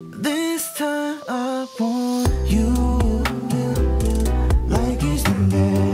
This time I want you like it's the magic.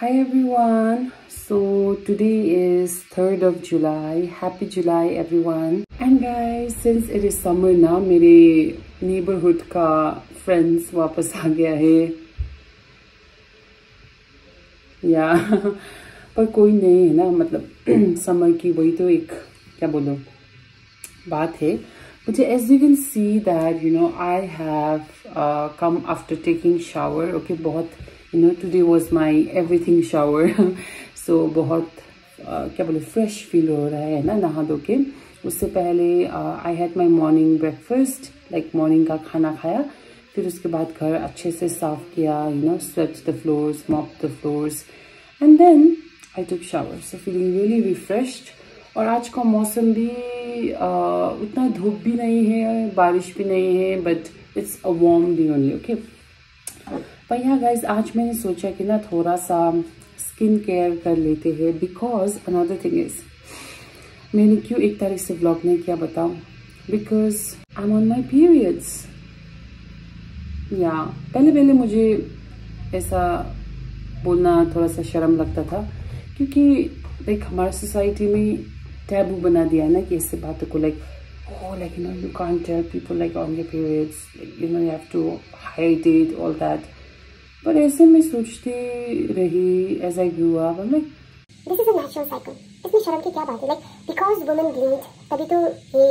Hi everyone, so today is 3rd of July. Happy July everyone. And guys, since it is summer now, मेरे neighborhood का friends वापस आ गया है या पर कोई नहीं है ना, मतलब summer की वही तो एक क्या बोलो बात है मुझे. As you can see that you know I have come after taking shower. Okay, बहुत you know today was my everything shower so बहुत क्या बोले फ्रेश फील हो रहा है ना नहा धो के. उससे पहले I had my morning breakfast, like morning का खाना खाया, फिर उसके बाद घर अच्छे से साफ किया, you know sweeps the floors, mop the floors, and then I took shower. So feeling really refreshed. और आज का मौसम भी उतना धूप भी नहीं है, बारिश भी नहीं है, but it's a warm day only. Okay पर यहाँ गाइज आज मैंने सोचा कि ना थोड़ा सा स्किन केयर कर लेते हैं, बिकॉज अनदर थिंग इज मैंने क्यों 1 तारीख से व्लॉग नहीं किया बताऊँ, because I am on my periods. या पहले मुझे ऐसा बोलना थोड़ा सा शर्म लगता था, क्योंकि लाइक हमारी सोसाइटी में टैबू बना दिया ना कि ऐसे बातों को, like oh, like you know you can't tell people like on your periods, like, you know you have to hide it, all that. But ऐसे मैं सोचती रही as I grew up, I'm like this is a natural cycle. इसमें शर्म की क्या बात है, like because women bleed, तभी तो ये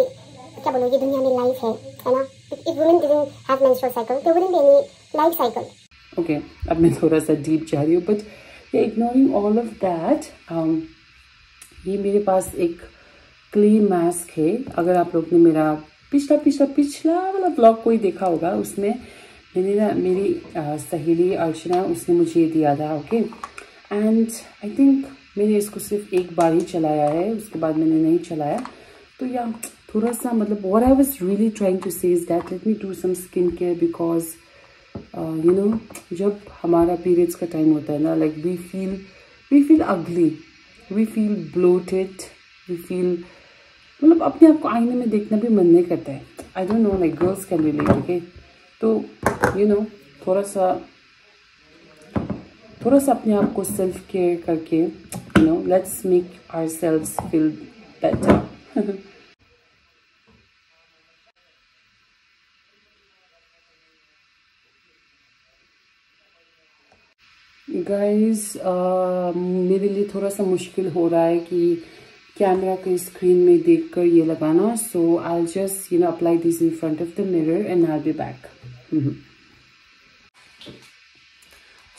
क्या बोलो ये दुनिया में लाइफ है ना. If women didn't have menstrual cycle, there wouldn't be any life cycle. Okay, अब मैं थोड़ा सा deep जा रही हूँ, but yeah, ignoring all of that, ये मेरे पास एक क्ले मास्क है. अगर आप लोग ने मेरा पिछला वाला ब्लॉग कोई देखा होगा, उसमें मैंने ना मेरी सहेली अर्चना, उसने मुझे ये दिया था. ओके एंड आई थिंक मैंने इसको सिर्फ एक बार ही चलाया है, उसके बाद मैंने नहीं चलाया. तो या थोड़ा सा मतलब what I was really trying to say is that let me do some skin care, because you know जब हमारा पीरियड्स का टाइम होता है ना, like we feel ugly, we feel bloated, we feel मतलब अपने आप को आईने में देखना भी मन नहीं करता है. I don't know like girls can relate. Okay तो यू नो थोड़ा सा अपने आप को सेल्फ केयर करके you know let's make ourselves feel better. Guys मेरे लिए थोड़ा सा मुश्किल हो रहा है कि कैमरा के स्क्रीन में देखकर ये लगाना. So I will just you know apply this in front of the mirror and I will be back.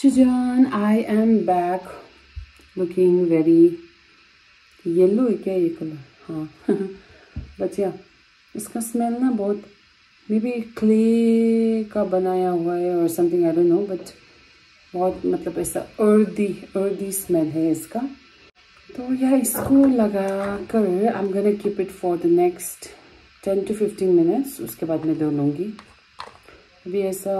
चुजान I am back looking very yellow है क्या ये कलर, हाँ बच्चा इसका स्मेल ना बहुत मे बी क्ले का बनाया हुआ है और something I don't know, but बहुत मतलब ऐसा अर्दी स्मेल है इसका. तो यह इसको लगा कर I am gonna keep it for the next 10 to 15 minutes. उसके बाद मैं धो लूँगी. अभी ऐसा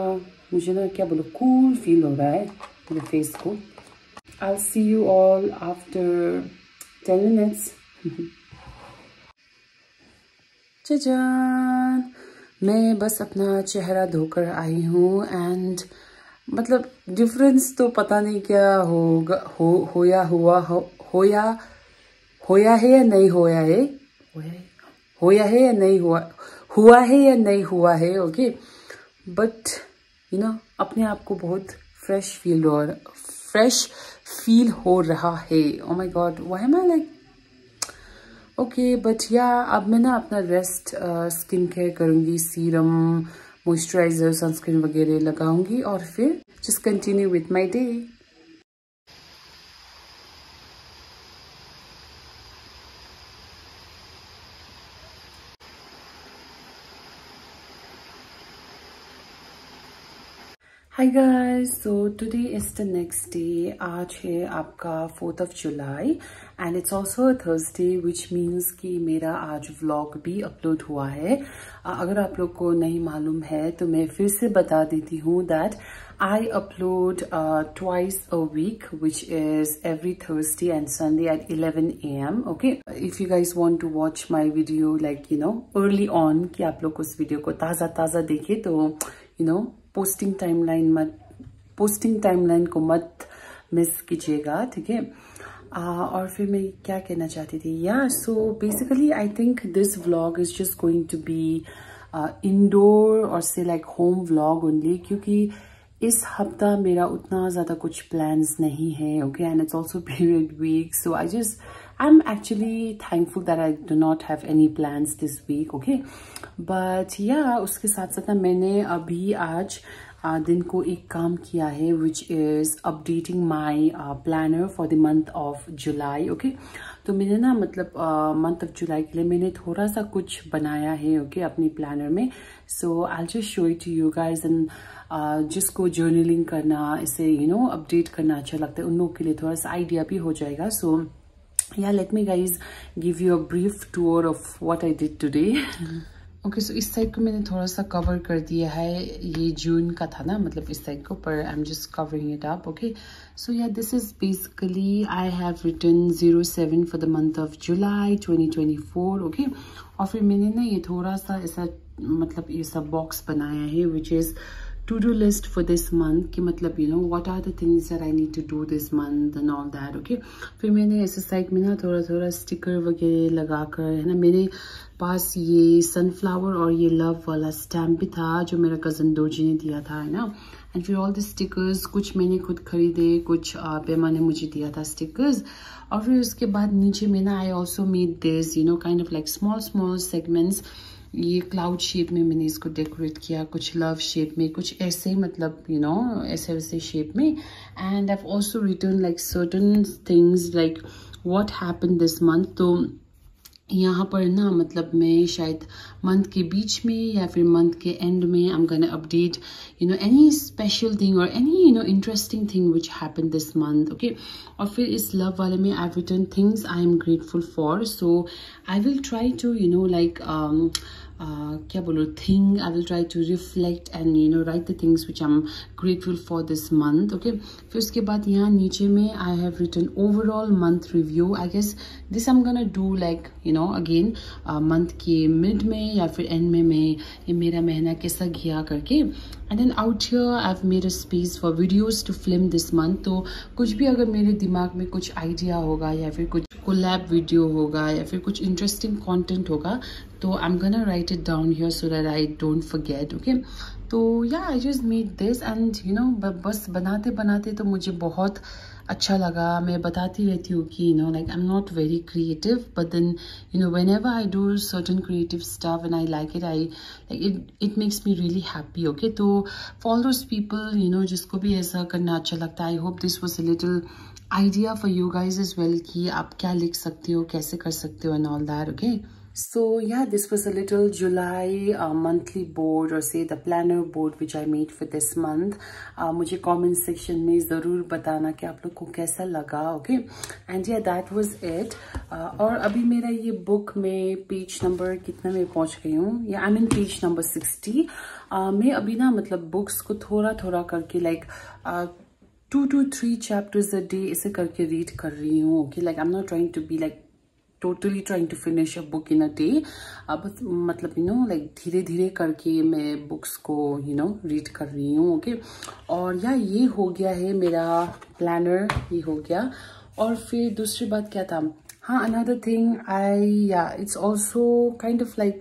मुझे ना क्या बोलो कूल फील हो रहा है मेरे फेस को. I will see you all after 10 minutes. चजान मैं बस अपना चेहरा धोकर आई हूँ एंड मतलब डिफरेंस तो पता नहीं क्या होगा होया है या नहीं हुआ है. ओके बट यू नो अपने आप को बहुत फ्रेश फील हो रहा है. Oh my God why am I like okay but yeah अब मैं ना अपना रेस्ट स्किन केयर करूँगी, सीरम, मॉइस्चराइजर, सनस्क्रीन वगैरह लगाऊंगी और फिर just continue with my day. Hi guys, so today is the next day. आज है आपका 4th of July and it's also a Thursday, which means कि मेरा आज व्लॉग भी अपलोड हुआ है। अगर आप लोग को नहीं मालूम है तो मैं फिर से बता देती हूँ that I upload twice a week, which is every Thursday and Sunday at 11 AM. Okay, if you guys want to watch my video, like you know, early on, कि आप लोग उस वीडियो को ताज़ा ताज़ा देखें तो you know पोस्टिंग टाइमलाइन को मत मिस कीजिएगा, ठीक है। और फिर मैं क्या कहना चाहती थी, yeah so basically I think this vlog is just going to be indoor और से लाइक होम व्लॉग ओनली, क्योंकि इस हफ्ता मेरा उतना ज़्यादा कुछ प्लान्स नहीं है। Okay, and it's also period week, so I'm actually thankful that I do not have any plans this week, okay? But yeah, उसके साथ साथ मैंने अभी आज दिन को एक काम किया है, which is updating my planner for the month of July, okay? तो मैंने ना मतलब month of July के लिए मैंने थोड़ा सा कुछ बनाया है, okay, अपनी planner में। So I'll just show it to you guys and जिसको journaling करना, इसे you know update करना अच्छा लगता है उन लोगों के लिए थोड़ा सा idea भी हो जाएगा। So yeah, let me guys give you a brief tour of what I did today. Okay, so इस साइड को मैंने थोड़ा सा कवर कर दिया है, ये जून का था ना, मतलब इस साइड को, पर I'm just covering it up, okay? So yeah, this is basically I have written 07 for the month of July 2024, okay? और फिर मैंने ना ये थोड़ा सा ऐसा मतलब ये सब बॉक्स बनाया है, which is to-do list for this month, कि मतलब you know what are the things that I need to do this month and all that, okay? फिर मैंने ऐसे साइड में ना थोड़ा थोड़ा स्टिकर वगैरह लगा कर, है ना, मेरे पास ये सनफ्लावर और ये लव वाला स्टैम्प भी था जो मेरा कज़न दोजी ने दिया था, है ना। एंड फिर ऑल द स्टिकर्स, कुछ मैंने खुद खरीदे, कुछ पेमा ने मुझे दिया था स्टिकर्स। और फिर उसके बाद नीचे में ना I also made this you know kind of like small segments, ये क्लाउड शेप में मैंने इसको डेकोरेट किया, कुछ लव शेप में, कुछ ऐसे मतलब यू नो ऐसे वैसे शेप में। And I have also written like certain things like what happen this month, तो यहाँ पर ना मतलब मैं शायद मंथ के बीच में या फिर मंथ के एंड में I am gonna update you know any special thing और any you know interesting thing which happen this month, okay. और फिर इस लव वाले में I have written things I am grateful for, so I will try to you know like क्या बोलो thing, I will try to reflect and you know write the things which I am grateful for this month, okay. फिर उसके बाद यहाँ नीचे में I have written overall month review, I guess this I am gonna do like you know again month के mid में या फिर एंड में मैं मेरा महीना कैसा गया करके। And then out here I have made a space for videos to film this month, तो कुछ भी अगर मेरे दिमाग में कुछ आइडिया होगा या फिर कुछ कोलैब वीडियो होगा या फिर कुछ इंटरेस्टिंग कंटेंट होगा तो I am gonna write it down here so that I don't forget, okay. तो yeah I just made this and you know बस बनाते बनाते तो मुझे बहुत अच्छा लगा। मैं बताती रहती हूँ कि you know like I am not very creative, but then you know whenever I do certain creative stuff and I like it, I like it makes me really happy, okay. तो for those people you know जिसको भी ऐसा करना अच्छा लगता है, I hope this was a little idea for you guys as well, कि आप क्या लिख सकते हो, कैसे कर सकते हो and all that, okay. So yeah, this was a little July monthly board or say the planner board which I made for this month. मुझे comment section में ज़रूर बताना कि आप लोग को कैसा लगा, okay? And yeah, that was it. और अभी मेरा ये book में page number कितना में पहुँच गई हूँ, या I'm in page number 60. मैं अभी ना मतलब books को थोड़ा थोड़ा करके like 2 to 3 chapters a day ऐसे करके read कर रही हूँ, okay? Like I'm not trying to be like totally trying to finish a book in a day. अब मतलब you know like धीरे धीरे करके मैं books को you know read कर रही हूँ, okay? और यार ये हो गया है मेरा planner, ये हो गया। और फिर दूसरी बात क्या था, हाँ another thing I yeah it's also kind of like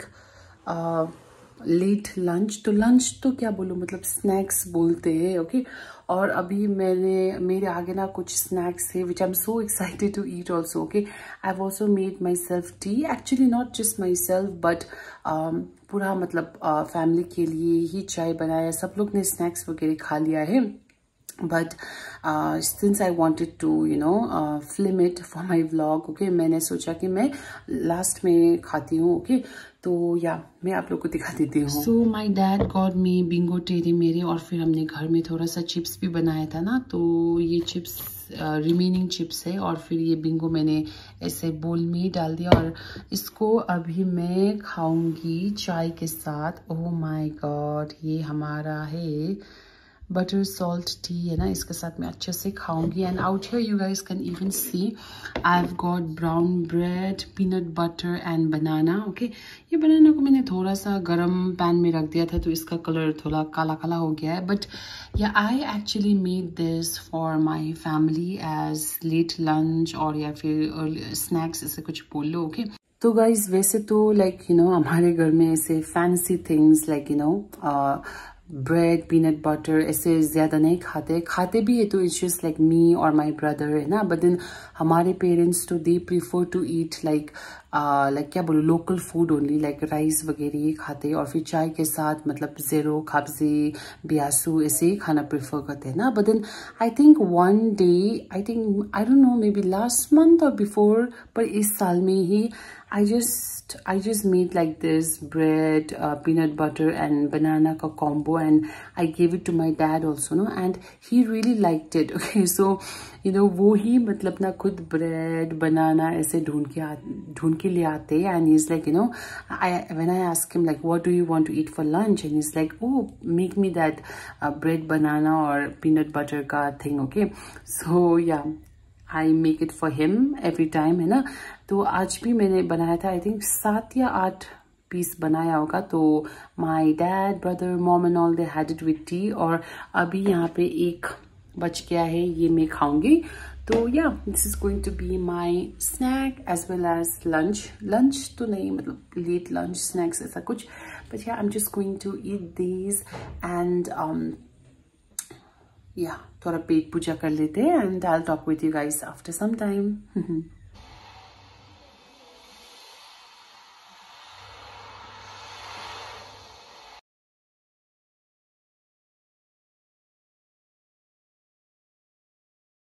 late lunch तो क्या बोलूँ, मतलब स्नैक्स बोलते हैं ओके। और अभी मैंने मेरे आगे ना कुछ स्नैक्स है which I am so excited to eat also okay. I have also made myself tea, actually not just myself but पूरा मतलब फैमिली के लिए ही चाय बनाया, सब लोग ने स्नैक्स वगैरह खा लिया है। But since I wanted to you know film it for my vlog okay, मैंने सोचा कि मैं लास्ट में खाती हूँ ओके okay? तो या मैं आप लोग को दिखा देती हूँ। So my dad got me bingo टेढ़े मेरे, और फिर हमने घर में थोड़ा सा चिप्स भी बनाया था ना, तो ये चिप्स रिमेनिंग चिप्स है, और फिर ये बिंगो मैंने ऐसे बोल में डाल दिया और इसको अभी मैं खाऊंगी चाय के साथ। ओह माई गॉड, ये हमारा है बटर सॉल्ट टी है ना, इसके साथ मैं अच्छे से खाऊंगी। And out here you guys can even see I have got brown bread, peanut butter and banana okay. ये बनाना को मैंने थोड़ा सा गरम पैन में रख दिया था तो इसका कलर थोड़ा काला काला हो गया है, but yeah I actually made this for my family as late lunch और या फिर स्नैक्स ऐसे कुछ बोल लो ओके। तो गाइज वैसे तो लाइक यू नो हमारे घर में ऐसे fancy things like you know bread peanut butter ऐसे ज़्यादा नहीं खाते, खाते भी है तो इट्स जस्ट लाइक मी और माई ब्रदर है ना। बट देन हमारे पेरेंट्स तो they prefer to eat like क्या बोलूँ local food only, like rice वगैरह ये खाते और फिर चाय के साथ मतलब ज़ेरो खाबजे बियासू ऐसे ही खाना प्रीफर करते हैं ना। But then I think one day I think I don't know maybe last month और बिफोर पर इस साल में ही I just made like this bread, peanut butter and banana ka combo, and I gave it to my dad also, no, and he really liked it. Okay, so you know वो ही मतलब ना खुद bread banana ऐसे ढूंढ के ले आते हैं, and he's like you know when I ask him like what do you want to eat for lunch, and he's like oh make me that bread banana or peanut butter का thing, okay, so yeah. I make it for him every time है ना। तो आज भी मैंने बनाया था I think 7 या 8 पीस बनाया होगा, तो my dad, brother, mom and all they had it with tea, और अभी यहाँ पे एक बच गया है ये मैं खाऊंगी। तो yeah this is going to be my snack as well as lunch तो नहीं मतलब लेट लंच स्नैक्स ऐसा कुछ, but yeah I am just going to eat these and yeah थोड़ा पेट पूजा कर लेते हैं and I will talk with you guys after some time.